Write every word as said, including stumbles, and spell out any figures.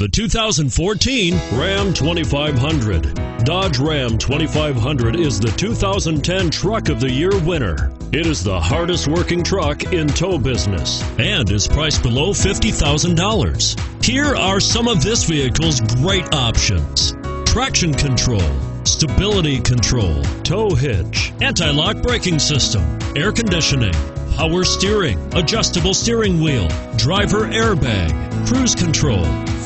The two thousand fourteen Ram twenty-five hundred. Dodge Ram twenty-five hundred is the two thousand ten Truck of the Year winner. It is the hardest working truck in tow business and is priced below fifty thousand dollars. Here are some of this vehicle's great options: traction control, stability control, tow hitch, anti-lock braking system, air conditioning, power steering, adjustable steering wheel, driver airbag, cruise control,